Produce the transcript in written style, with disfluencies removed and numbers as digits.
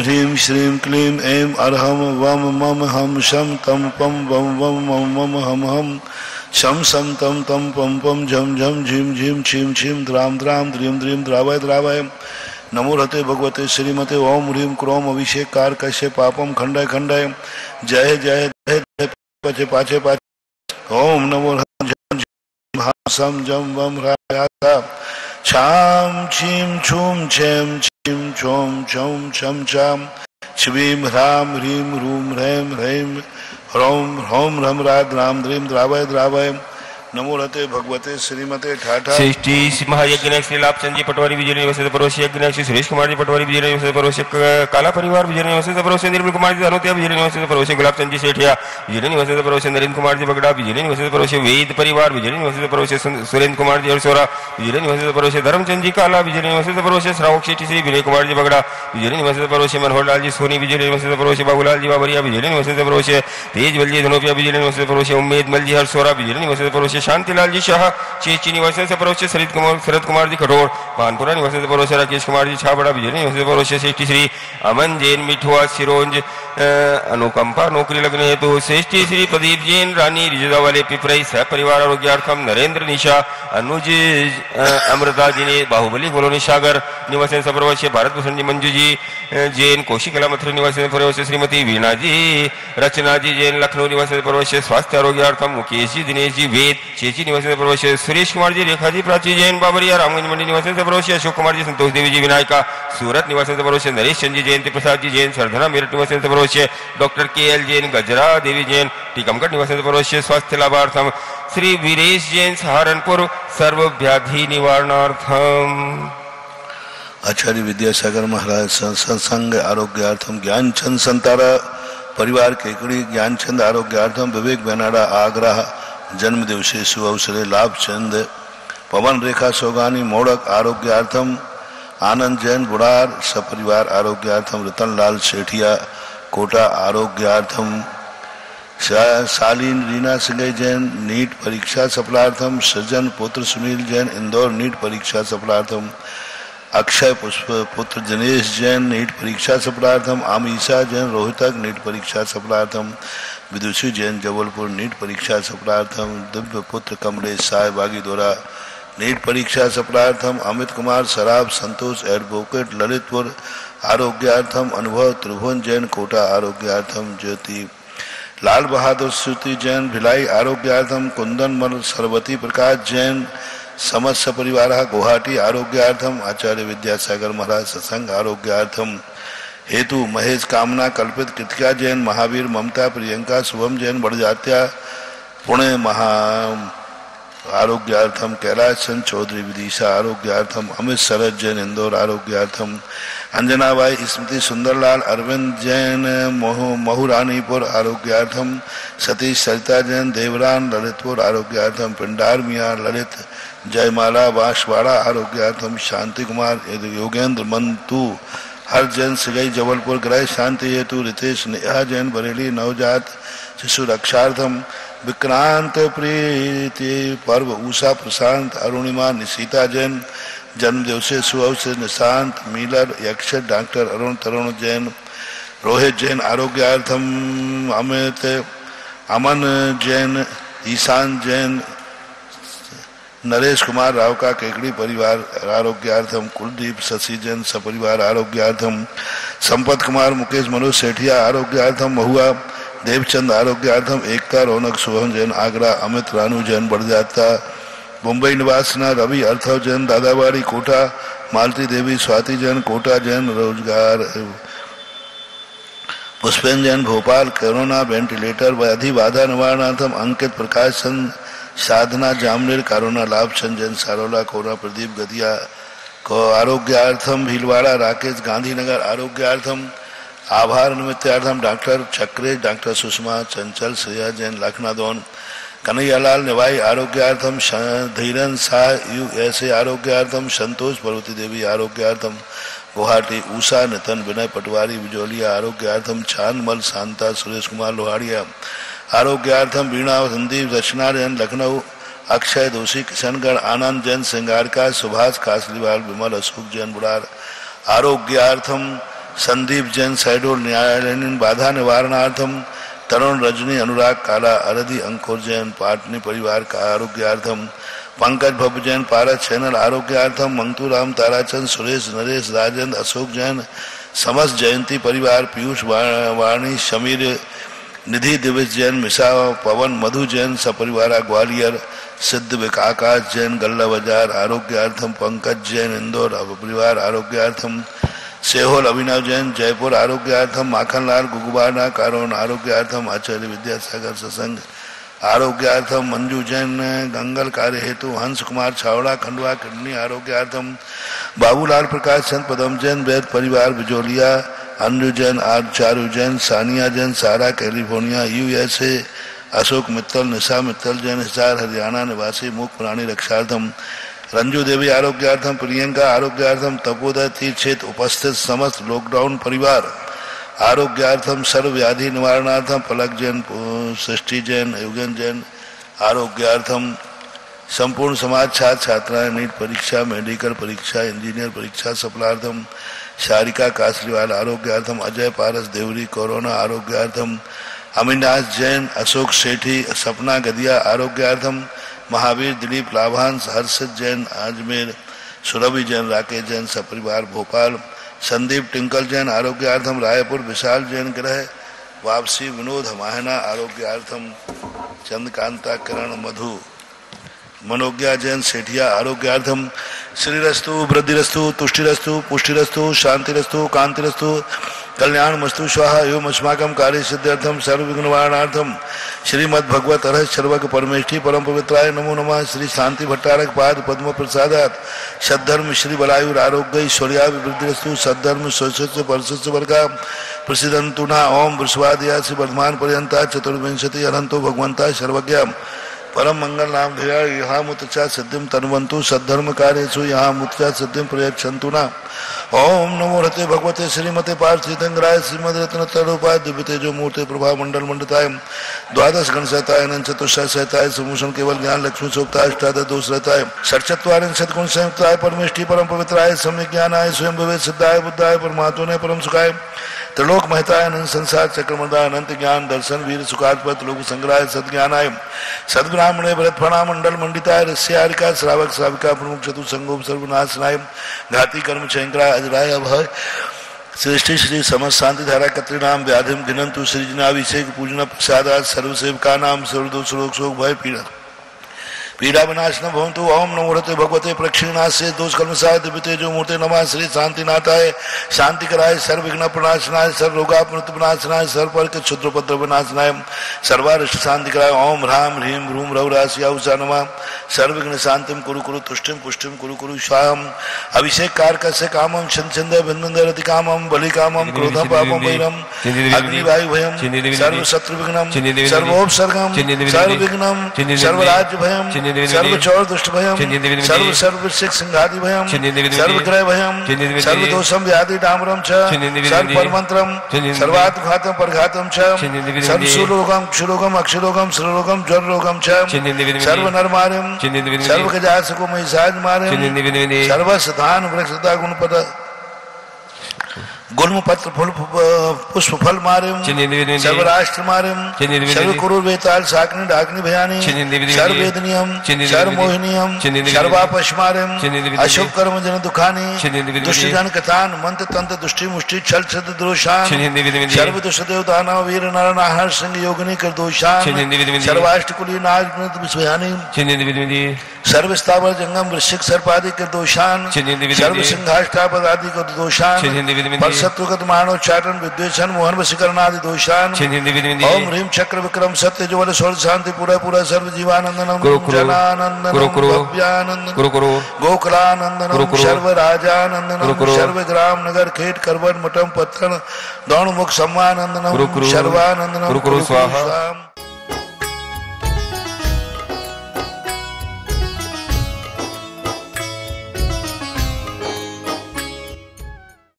ह्रीं श्रीं क्लीं ऐं अर्हं वम मम हम शं तं पं वम वम मम मम हम हम शं सं तं तं पं पं झं झं झीं झीं क्षीं क्षीं द्रां द्रां द्रीं द्रीं द्रावय द्रावय नमो रते भगवते श्रीमते ओम ह्रीं क्रोम अभिषेक कार कश्य पापम खंडय खंडय जय जय जय पचे पाचे पाचे ओम नमो हम जम वम छाम छीम छूम छेम छीम छोम छम छम छाम छीम ह्राम ह्रीम रूम ह्रैम ह्रैम ह्रौम ह्रौम ह्रम राध राम द्रीम द्रावय द्रावय नमो रते भगवते श्रीमते ठाठा श्रेष्ठी श्री महायज्ञ श्री लाभचंद जी पटवारी विजोलिया निवासी परोसी यज्ञ श्री सुरेश कुमार जी पटवारी विजोलिया निवासी परोसी काला परिवार विजोलिया निवासी परोसी निर्मल कुमार जी धनोतिया विजोलिया निवासी परोसी गुलाबचंद जी सेठिया विजोलिया निवासी परोसी नरेंद्र कुमार जी बगड़ा विजोलिया निवासी परोसी वेद परिवार विजोलिया निवासी परोसी सुरेंद्र कुमार जी अरसोरा विजोलिया निवासी परोसी धर्मचंद जी काला विजोलिया निवासी परोसी श्रावक सेठी श्री विनय कुमार जी बगड़ा विजोलिया निवासी परोसी मनोहर लाल जी सोनी विजोलिया निवासी परोसी बाबूलाल जी बाबरिया विजोलिया निवासी परोसी तेजवल जी धनोपिया विजोलिया निवासी परोसी उम्मेद मल जी हरसोरा विजोलिया निवासी परोसी शांतिलाल जी शाह चीची निवासी से परोसे शरद कुमार जी खटोर पानपुरा निवासी से परोसे राकेश कुमार जी छाबड़ा बिजली निवासी से परोसे श्रेष्ठी श्री अमन जैन मिठुआ सिरोंज अनुकंपा नौकरी लगने हेतु श्रेष्ठी श्री प्रदीप जैन रानी रिजदा वाले पिपराई सह परिवार आरोग्यार्थम नरेंद्र निशा अनुज अमृता जी ने बाहुबली कॉलोनी सागर निवासी से परोसे भारत भूषण जी मंजू जी जैन कौशिक कला मथुरा निवासी से परोसे श्रीमती वीणा जी रचना जी जैन लखनऊ निवासी से परोसे स्वास्थ्य आरोग्यार्थम मुकेश जी दिनेश जी वेद चेची निवासी से प्रवेश सुरेश कुमार जी रेखा जी प्राची जैन बाबरिया रामगंज मंडी निवासी से प्रवेश अशोक कुमार जी संतोष देवी जी विनायका सूरत निवासी से प्रवेश नरेश चंद जी जयंती प्रसाद जी जैन सरधना मेरठ निवासी से प्रवेश डॉक्टर के.एल. जैन गजरा देवी जैन टीकमगढ़ निवासी से प्रवेश स्वास्थ्य लाभार्थम श्री वीरेश जैन सहारनपुर सर्व व्याधि निवारणार्थम आचार्य विद्यासागर महाराज सत्संग आरोग्यार्थम ज्ञानचंद संतारा परिवार केकड़ी ज्ञानचंद आरोग्यार्थम विवेक बेनाड़ा आगरा जन्मदिवस से शुभ अवसरे लाभचंद पवन रेखा सोगानी मोड़क आरोग्यार्थम आनंद जैन बुरार सपरिवार आरोग्यार्थम रतनलाल सेठिया कोटा आरोग्यार्थम शालीन रीना सिंह जैन नीट परीक्षा सफलार्थम सृजन पुत्र सुनील जैन इंदौर नीट परीक्षा सफलार्थम अक्षय पुष्प पुत्र दिनेश जैन नीट परीक्षा सफलार्थम आमीषा जैन रोहतक नीट परीक्षा सफलार्थम विदुषी जैन जबलपुर नीट परीक्षा सफलार्थम दिव्य पुत्र कमलेश साय बागीदोरा नीट परीक्षा सफलार्थम अमित कुमार सराफ संतोष एडवोकेट ललितपुर आरोग्यार्थम अनुभव त्रिभुवन जैन कोटा आरोग्यार्थम ज्योति लाल बहादुर श्रुति जैन भिलाई आरोग्यार्थम कुंदन मल सरवती प्रकाश जैन समस्त परिवार गुवाहाटी आरोग्यार्थम आचार्य विद्यासागर महाराज सत्संग आरोग्यार्थम हेतु महेश कामना कल्पित कृतिका जैन महावीर ममता प्रियंका शुभम जैन बड़जात्या पुणे महा आरोग्यार्थम कैलाश चंद चौधरी विदिशा आरोग्यार्थम अमित शरद जैन इंदौर आरोग्यार्थम अंजनाबाई स्मृति सुंदरलाल अरविंद जैन महूरानीपुर आरोग्यार्थम सतीश सरिता जैन देवरान ललितपुर आरोग्यार्थम पिंडार मियाँ ललित जयमाला बांसवाड़ा आरोग्यार्थम शांति कुमार योगेंद्र मंतू हर जैन सिगई जबलपुर गृह शांति हेतु रितेश नेहा जैन बरेली नवजात शिशु रक्षार्थम विक्रांत प्रीति पर्व उषा प्रशांत अरुणिमा निशिता जैन जन्मदिवसे शुभ अवसर निशांत मिलर यक्ष डॉक्टर अरुण तरुण जैन रोहित जैन आरोग्यार्थम अमित अमन जैन ईशान जैन नरेश कुमार राव का केकड़ी परिवार आरोग्यार्थम कुलदीप शशि जैन सपरिवार आरोग्यार्थम संपत कुमार मुकेश मनोज सेठिया आरोग्यार्थम महुआ देवचंद आरोग्यार्थम एकता रौनक शुभम जैन आगरा अमित रानू जैन बड़जात्या मुंबई निवासना रवि अर्थव जैन दादावाड़ी कोटा मालती देवी स्वाति जैन कोटा जैन रोजगार पुष्पेंद्र जैन भोपाल कोरोना वेंटिलेटर व्याधि बाधा निवारणार्थम अंकित प्रकाश चंद साधना जामनेर कारोना लाभचंद जैन सारोला कोरा प्रदीप गदिया को आरोग्यार्थम भीलवाड़ा राकेश गांधीनगर आरोग्यार्थम आभार निमित्तार्थम डॉक्टर चक्रेश डॉक्टर सुषमा चंचल श्रेया जैन लखनादौन कन्हैयालाल निवाई आरोग्यार्थम धीरन शाह USA आरोग्यार्थम संतोष पर्वती देवी आरोग्यार्थम गुवाहाटी उषा नितन विनय पटवारी बिजोलिया आरोग्यार्थम छानमल शांता सुरेश कुमार लोहाड़िया आरोग्यार्थम वीणा संदीप रचना जैन लखनऊ अक्षय दोषी किशनगढ़ आनंद जैन सिंगारका सुभाष कासलीवाल विमल अशोक जैन बुरार आरोग्यार्थम संदीप जैन शहडोल न्यायालयन बाधा निवारणार्थम तरुण रजनी अनुराग काला अरधि अंकुर जैन पाटनी परिवार का आरोग्यार्थम पंकज भप जैन पारा चैनल आरोग्यार्थम मंगतूराम ताराचंद सुरेश नरेश राजेंद्र अशोक जैन समस्त जयंती परिवार पीयूष वाणी समीर निधि दिवस जैन मिशा पवन मधु जैन सपरिवार ग्वालियर सिद्ध विकाकाश जैन गल्ला बाजार आरोग्यार्थम पंकज जैन इंदौर परिवार आरोग्यार्थम सेहोल अभिनव जैन जयपुर आरोग्यार्थम माखनलाल गुगवाना कारोन आरोग्यार्थम आचार्य विद्यासागर सत्संग आरोग्यार्थम मंजू जैन गंगल कार्य हेतु हंस कुमार छावड़ा खंडवा किडनी आरोग्यार्थम बाबूलाल प्रकाश चंद पदम जैन वैद परिवार बिजोलिया अंजू जैन आचार्य जैन सानिया जैन सारा कैलिफोर्निया यूएसए अशोक मित्तल निशा मित्तल जैन हिसार हरियाणा निवासी मुख प्राणी रक्षार्थम रंजू देवी आरोग्यार्थम प्रियंका आरोग्यार्थम तपोदय तीर्थ क्षेत्र उपस्थित समस्त लॉकडाउन परिवार आरोग्यार्थम सर्व व्याधि निवारणार्थम पलक जैन सृष्टि जैन युगन जैन आरोग्यार्थम संपूर्ण समाज छात्र छात्राएं नीट परीक्षा मेडिकल परीक्षा इंजीनियर परीक्षा सफलार्थम शारिका कासरीवाल आरोग्यार्थम अजय पारस देवरी कोरोना आरोग्यार्थम अमीनाथ जैन अशोक सेठी सपना गदिया आरोग्यार्थम महावीर दिलीप लाभांश हर्षित जैन अजमेर सुरभि जैन राकेश जैन सपरिवार भोपाल संदीप टिंकल जैन आरोग्यार्थम रायपुर विशाल जैन ग्रह वापसी विनोद हमाहना आरोग्यार्थम चंद्रकांता किरण मधु मनोज्ञा जैन सेठिया आरोग्यार्थम श्रीरस्तु वृद्धिरस्तु तुष्टिरस्तु पुष्टिरस्तु शांतिरस्तु कांतिरस्तु कल्याण मस्तु स्वाहा एवं अस्माकं कार्य सिद्ध्यर्थम सर्व विघ्न निवारणार्थम श्रीमद् भगवत अरह सर्वक परमेष्ठी परम पवित्राय नमो नमः श्री शांति भट्टारक पाद पद्म प्रसादात सद्धर्म श्री बलायुर आरोग्य ऐश्वर्या वृद्धिरस्तु सद्धर्म स्वस्य परस्य वर्गा प्रसिदंतु ना ओम वृषवादिया श्री वर्धमान पर्यंता चतुर्विंशति अनंतो भगवंता सर्वज्ञ परम मंगल नाम ध्या यहाँ मुतचा सिद्धिम तन्वंतु सद्धर्म कार्यसु यहाँ मुतचा सिद्धिम प्रयच्छन्तु ना ओम नमो रते भगवते श्रीमते पार्थितंगराय श्रीमद रत्न तरुपाय दिव्यते जो मूर्ति प्रभा मंडल मंडताय द्वादश गण सहताय अनंत चतुष्टय सहताय समूषण केवल ज्ञान लक्ष्मी सोपताय अष्टादश दोष रहताय षट्चत्वारिंश सद्गुण संयुक्ताय परमेष्ठी परम पवित्राय सम्यक ज्ञानाय स्वयं विवेक सिद्धाय बुद्धाय परमात्मने परम सुखाय त्रिलोक महताय अनंत संसार चक्रमदाय अनंत ज्ञान दर्शन वीर सुखात्पत लोक संग्रहाय सद्ज्ञानाय सद्ब्राह्मणे भरतफणा मंडल मंडिताय रस्यारिका श्रावक श्राविका प्रमुख चतुसंगोप सर्वनाशनाय घाती कर्म शंकराय अजराय अभय श्रेष्ठी श्री समस्त शांति धारा कत्रिनाम व्याधिम घिनंतु सृजनाभिषेक पूजना प्रसादात सर्वसेवका नाम सर्वदोष रोग शोक भय पीड़ा पीड़ा विनाश न भवन्तु ओम नमो रते भगवते प्रक्षीणास्य दोषकल्मषाय दिव्यतेजो मूर्ते नमः श्री शांतिनाथाय शांति कराय सर्व विघ्न प्रणाशनाय सर्व रोगापनुत विनाशनाय सर्व पर के क्षुद्र उपद्रव विनाशनाय सर्वारिष्ट शांति कराय ओम ह्राम ह्रीम ह्रूम रौ राशिया उषा नमः सर्व विघ्न शांतिम कुरु कुरु तुष्टिम पुष्टिम कुरु कुरु स्वाहाम अभिषेक कारकस्य कामम छिन्दे बिन्दे रति कामम बलि कामम क्रोधम पापम वैरम अग्नि वायु भयम सर्व शत्रु विघ्नम सर्वोपसर्गम सर्व विघ्नम सर्व राज्य भयम सर्व चोर दुष्ट भयम सर्व सर्व सिख सिंघादि भयम सर्व ग्रह भयम सर्व दोषम व्याधि डामरम च सर्व परमंत्रम सर्वात् घातम परघातम च सर्व सुरोगम क्षुरोगम अक्षरोगम सर्वरोगम ज्वर रोगम च सर्व नरमारम सर्व गजास को महिषाज मारम सर्व सदान वृक्षदा गुणपद गुल्म पत्र फल पुष्प फल मार्यम सर्व राष्ट्र मार्यम सर्व कुरुर वेताल साकनी डाकनी भयानी सर्व वेदनियम सर्व मोहिनियम सर्वापश मार्यम अशुभ कर्म जन दुखानी दुष्ट जन कथान मंत्र तंत्र दुष्टि मुष्टि छल छद दोषान सर्व दुष्ट देव दानव वीर नर नाहर सिंह योगिनी कर दोषान सर्वाष्ट कुली नाग नृत विश्वयानी सर्व स्थावर जंगम वृश्चिक सर्पादि कर दोषान सर्व सिंहाष्टापद आदि कर दोषान शत्रुगत मानव चारण विद्वेषण मोहन वशीकरणादि दोषान ओम ह्रीम चक्र विक्रम सत्य जो बल स्वर शांति पूरा पूरा सर्व जीवानंदनम जनानंदनम भव्यानंदनम गोकुलानंदनम सर्व राजानंदनम सर्व ग्राम नगर खेत करवन मठम पत्थर दौण मुख सम्मानंदनम सर्वानंदनम स्वाहा।